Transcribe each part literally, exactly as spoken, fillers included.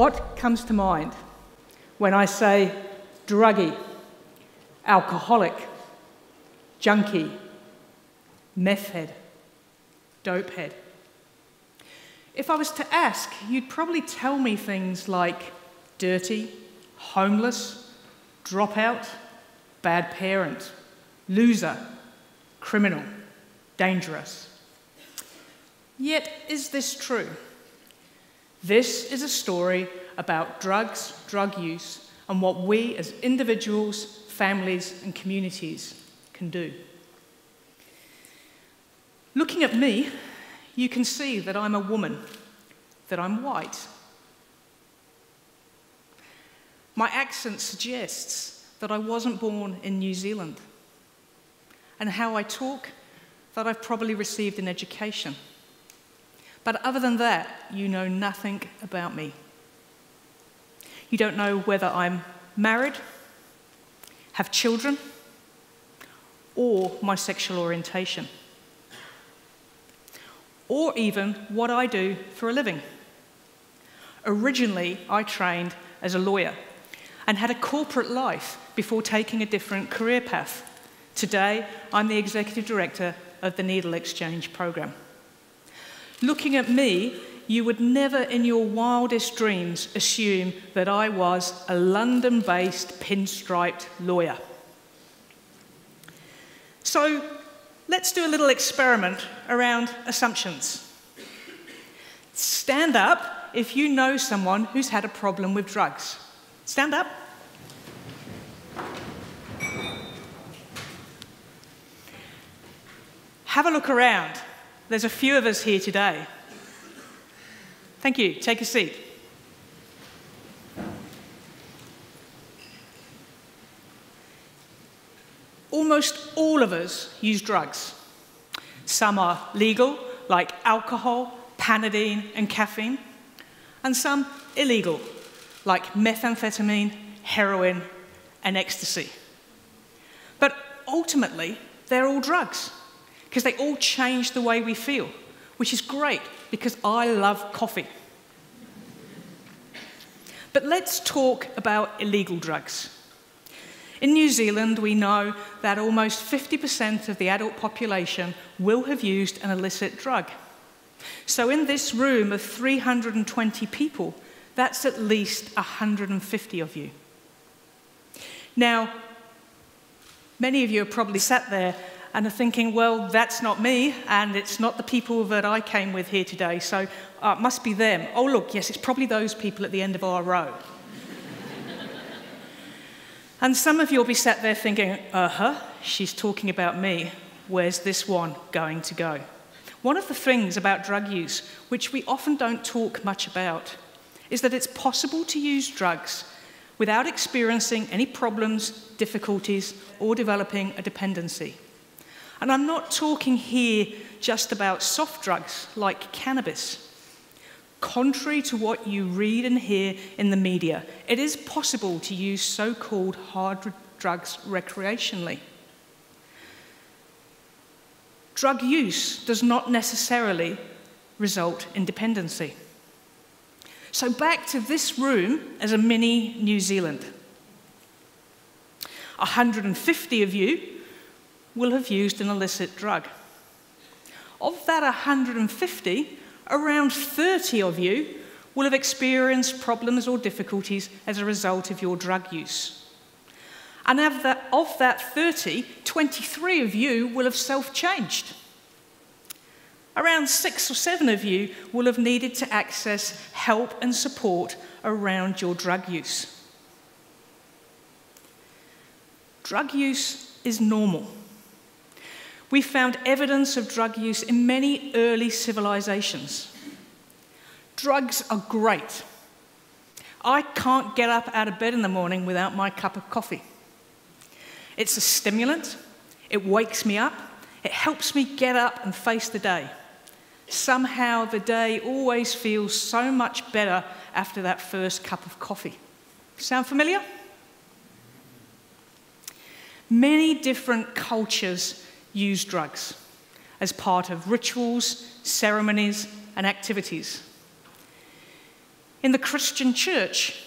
What comes to mind when I say druggie, alcoholic, junkie, meth head, dope head? If I was to ask, you'd probably tell me things like dirty, homeless, dropout, bad parent, loser, criminal, dangerous. Yet, is this true? This is a story about drugs, drug use, and what we as individuals, families, and communities can do. Looking at me, you can see that I'm a woman, that I'm white. My accent suggests that I wasn't born in New Zealand, and how I talk, that I've probably received an education. But other than that, you know nothing about me. You don't know whether I'm married, have children, or my sexual orientation, or even what I do for a living. Originally, I trained as a lawyer and had a corporate life before taking a different career path. Today, I'm the executive director of the Needle Exchange program. Looking at me, you would never in your wildest dreams assume that I was a London-based pinstriped lawyer. So let's do a little experiment around assumptions. Stand up if you know someone who's had a problem with drugs. Stand up. Have a look around. There's a few of us here today. Thank you. Take a seat. Almost all of us use drugs. Some are legal, like alcohol, Panadine, and caffeine, and some illegal, like methamphetamine, heroin, and ecstasy. But ultimately, they're all drugs, because they all change the way we feel, which is great, because I love coffee. But let's talk about illegal drugs. In New Zealand, we know that almost fifty percent of the adult population will have used an illicit drug. So in this room of three hundred and twenty people, that's at least one hundred and fifty of you. Now, many of you have probably sat there and are thinking, well, that's not me, and it's not the people that I came with here today, so uh, it must be them. Oh, look, yes, it's probably those people at the end of our row. And some of you will be sat there thinking, uh-huh, she's talking about me. Where's this one going to go? One of the things about drug use, which we often don't talk much about, is that it's possible to use drugs without experiencing any problems, difficulties, or developing a dependency. And I'm not talking here just about soft drugs like cannabis. Contrary to what you read and hear in the media, it is possible to use so-called hard drugs recreationally. Drug use does not necessarily result in dependency. So back to this room as a mini New Zealand. one hundred and fifty of you will have used an illicit drug. Of that one hundred and fifty, around thirty of you will have experienced problems or difficulties as a result of your drug use. And of that, of that thirty, twenty-three of you will have self-changed. Around six or seven of you will have needed to access help and support around your drug use. Drug use is normal. We found evidence of drug use in many early civilizations. Drugs are great. I can't get up out of bed in the morning without my cup of coffee. It's a stimulant, it wakes me up, it helps me get up and face the day. Somehow the day always feels so much better after that first cup of coffee. Sound familiar? Many different cultures use drugs as part of rituals, ceremonies, and activities. In the Christian church,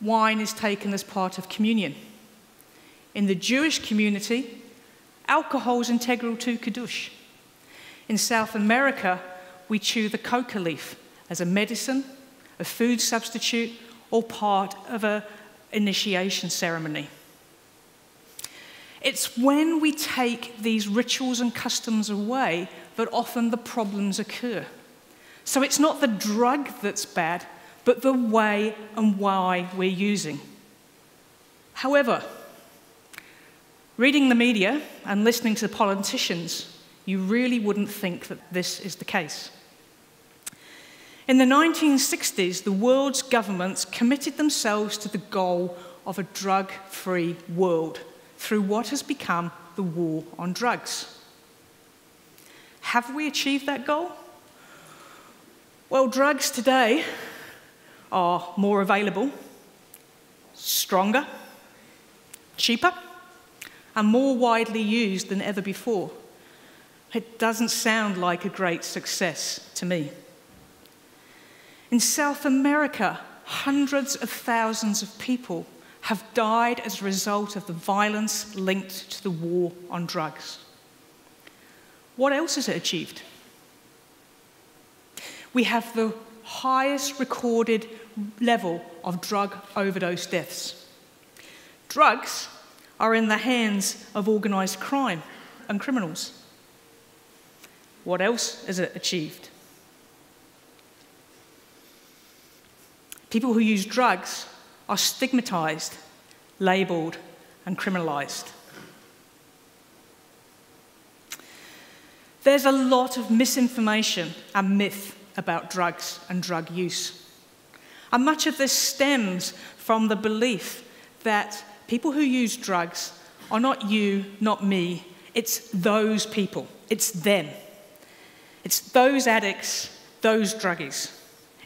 wine is taken as part of communion. In the Jewish community, alcohol is integral to Kiddush. In South America, we chew the coca leaf as a medicine, a food substitute, or part of an initiation ceremony. It's when we take these rituals and customs away that often the problems occur. So it's not the drug that's bad, but the way and why we're using. However, reading the media and listening to the politicians, you really wouldn't think that this is the case. In the nineteen sixties, the world's governments committed themselves to the goal of a drug-free world through what has become the War on Drugs. Have we achieved that goal? Well, drugs today are more available, stronger, cheaper, and more widely used than ever before. It doesn't sound like a great success to me. In South America, hundreds of thousands of people have died as a result of the violence linked to the war on drugs. What else has it achieved? We have the highest recorded level of drug overdose deaths. Drugs are in the hands of organised crime and criminals. What else has it achieved? People who use drugs are stigmatised, labelled and criminalised. There's a lot of misinformation and myth about drugs and drug use. And much of this stems from the belief that people who use drugs are not you, not me, it's those people, it's them. It's those addicts, those druggies.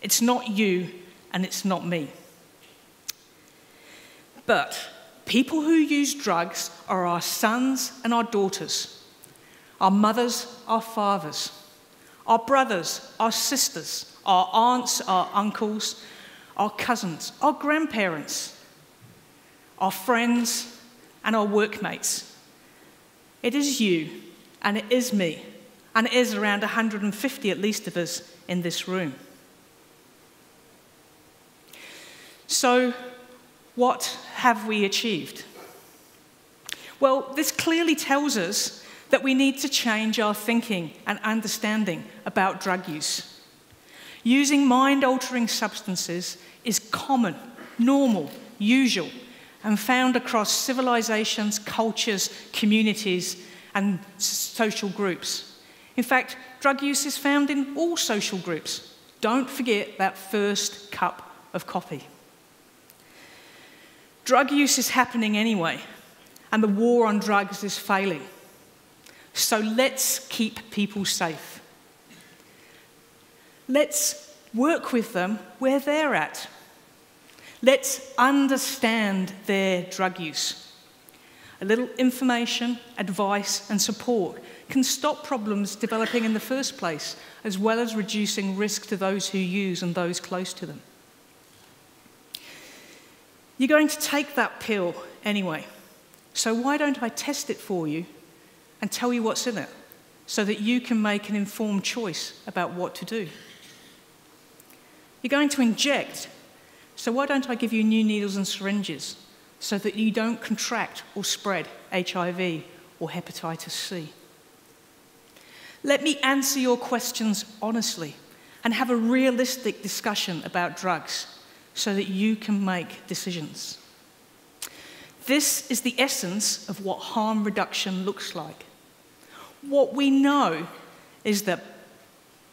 It's not you and it's not me. But people who use drugs are our sons and our daughters, our mothers, our fathers, our brothers, our sisters, our aunts, our uncles, our cousins, our grandparents, our friends, and our workmates. It is you, and it is me, and it is around one hundred fifty at least of us in this room. So, what have we achieved? Well, this clearly tells us that we need to change our thinking and understanding about drug use. Using mind-altering substances is common, normal, usual, and found across civilizations, cultures, communities, and social groups. In fact, drug use is found in all social groups. Don't forget that first cup of coffee. Drug use is happening anyway, and the war on drugs is failing. So let's keep people safe. Let's work with them where they're at. Let's understand their drug use. A little information, advice, and support can stop problems developing in the first place, as well as reducing risk to those who use and those close to them. You're going to take that pill anyway, so why don't I test it for you and tell you what's in it, so that you can make an informed choice about what to do? You're going to inject, so why don't I give you new needles and syringes, so that you don't contract or spread H I V or hepatitis C? Let me answer your questions honestly and have a realistic discussion about drugs so that you can make decisions. This is the essence of what harm reduction looks like. What we know is that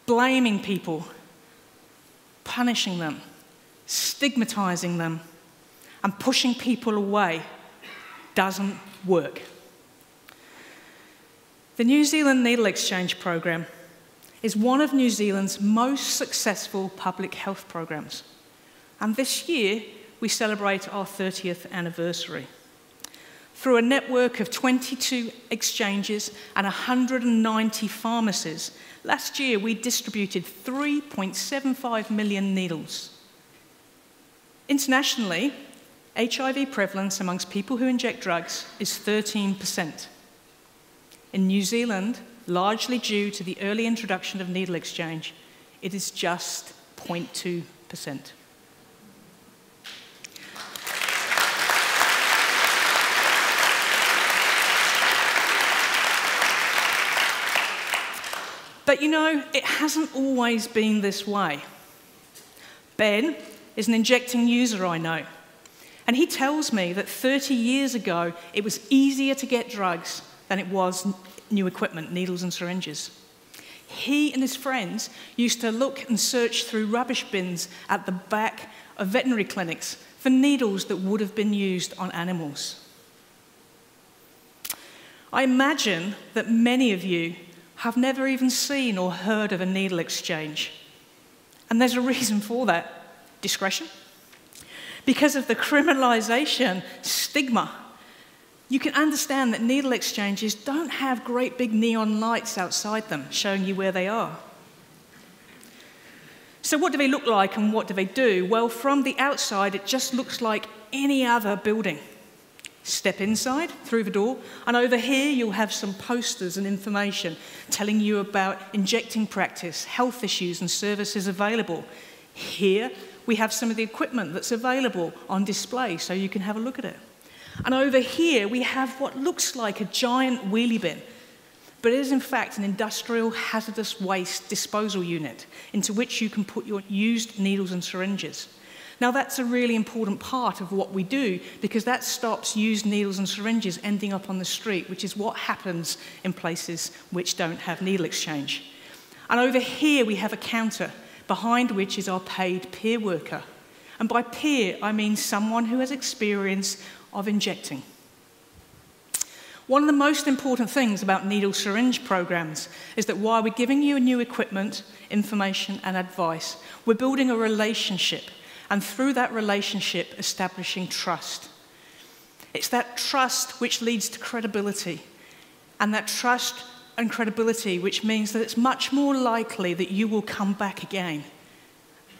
blaming people, punishing them, stigmatizing them, and pushing people away doesn't work. The New Zealand Needle Exchange Program is one of New Zealand's most successful public health programs. And this year, we celebrate our thirtieth anniversary. Through a network of twenty-two exchanges and one hundred ninety pharmacies, last year we distributed three point seven five million needles. Internationally, H I V prevalence amongst people who inject drugs is thirteen percent. In New Zealand, largely due to the early introduction of needle exchange, it is just zero point two percent. But you know, it hasn't always been this way. Ben is an injecting user I know, and he tells me that thirty years ago, it was easier to get drugs than it was new equipment, needles and syringes. He and his friends used to look and search through rubbish bins at the back of veterinary clinics for needles that would have been used on animals. I imagine that many of you have never even seen or heard of a needle exchange. And there's a reason for that. Discretion. Because of the criminalisation stigma, you can understand that needle exchanges don't have great big neon lights outside them showing you where they are. So what do they look like and what do they do? Well, from the outside, it just looks like any other building. Step inside, through the door, and over here you'll have some posters and information telling you about injecting practice, health issues and services available. Here we have some of the equipment that's available on display so you can have a look at it. And over here we have what looks like a giant wheelie bin, but it is in fact an industrial hazardous waste disposal unit into which you can put your used needles and syringes. Now, that's a really important part of what we do, because that stops used needles and syringes ending up on the street, which is what happens in places which don't have needle exchange. And over here, we have a counter, behind which is our paid peer worker. And by peer, I mean someone who has experience of injecting. One of the most important things about needle syringe programs is that while we're giving you new equipment, information, and advice, we're building a relationship, and through that relationship, establishing trust. It's that trust which leads to credibility, and that trust and credibility which means that it's much more likely that you will come back again.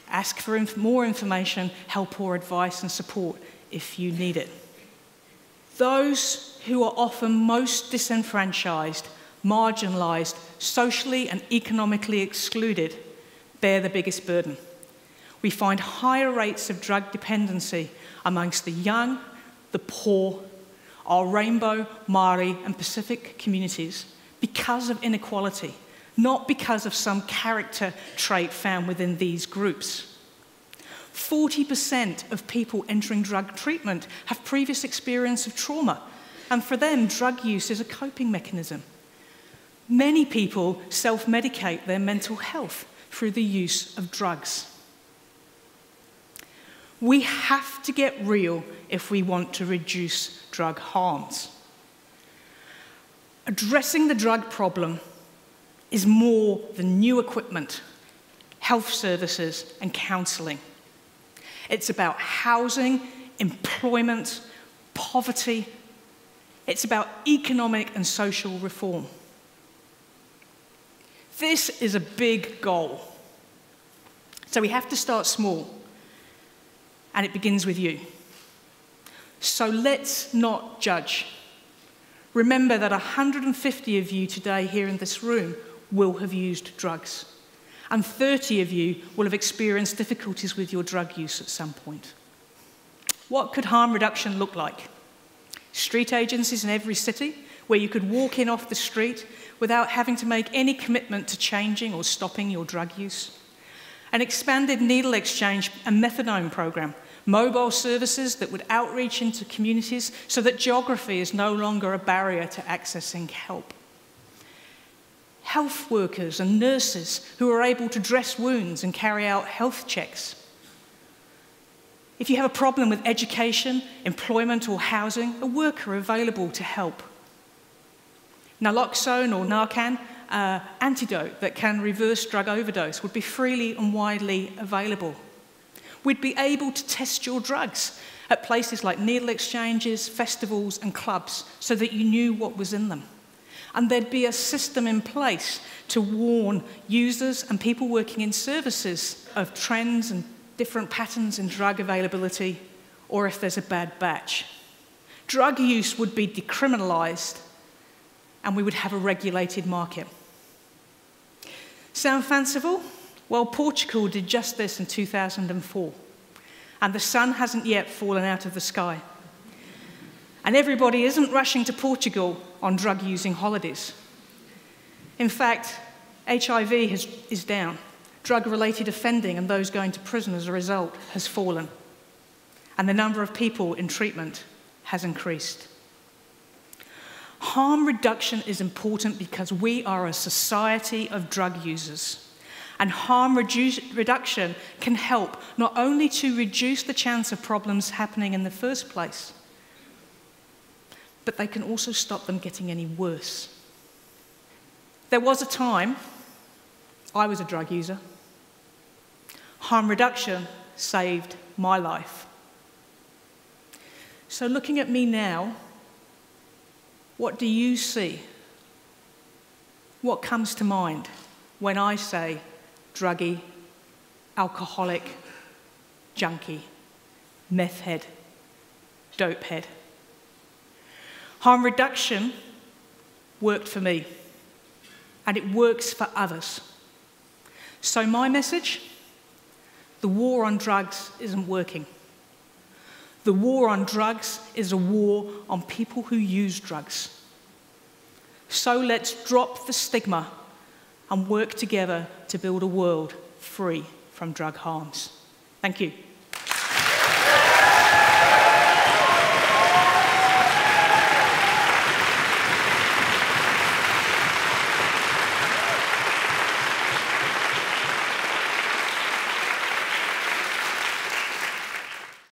Ask for inf- more information, help or advice and support if you need it. Those who are often most disenfranchised, marginalised, socially and economically excluded bear the biggest burden. We find higher rates of drug dependency amongst the young, the poor, our Rainbow, Māori and Pacific communities because of inequality, not because of some character trait found within these groups. forty percent of people entering drug treatment have previous experience of trauma, and for them, drug use is a coping mechanism. Many people self-medicate their mental health through the use of drugs. We have to get real if we want to reduce drug harms. Addressing the drug problem is more than new equipment, health services, and counselling. It's about housing, employment, poverty. It's about economic and social reform. This is a big goal. So we have to start small. And it begins with you. So let's not judge. Remember that one hundred fifty of you today here in this room will have used drugs, and thirty of you will have experienced difficulties with your drug use at some point. What could harm reduction look like? Street agencies in every city, where you could walk in off the street without having to make any commitment to changing or stopping your drug use. An expanded needle exchange and methadone program, mobile services that would outreach into communities so that geography is no longer a barrier to accessing help. Health workers and nurses who are able to dress wounds and carry out health checks. If you have a problem with education, employment or housing, a worker available to help. Naloxone or Narcan, Uh, antidote that can reverse drug overdose would be freely and widely available. We'd be able to test your drugs at places like needle exchanges, festivals and clubs so that you knew what was in them. And there'd be a system in place to warn users and people working in services of trends and different patterns in drug availability, or if there's a bad batch. Drug use would be decriminalised, and we would have a regulated market. Sound fanciful? Well, Portugal did just this in two thousand four, and the sun hasn't yet fallen out of the sky. And everybody isn't rushing to Portugal on drug-using holidays. In fact, H I V has, is down. Drug-related offending and those going to prison as a result has fallen. And the number of people in treatment has increased. Harm reduction is important because we are a society of drug users. And harm redu- reduction can help not only to reduce the chance of problems happening in the first place, but they can also stop them getting any worse. There was a time I was a drug user. Harm reduction saved my life. So looking at me now, what do you see? What comes to mind when I say druggy, alcoholic, junkie, meth head, dope head? Harm reduction worked for me, and it works for others. So my message, the war on drugs isn't working. The war on drugs is a war on people who use drugs. So let's drop the stigma and work together to build a world free from drug harms. Thank you.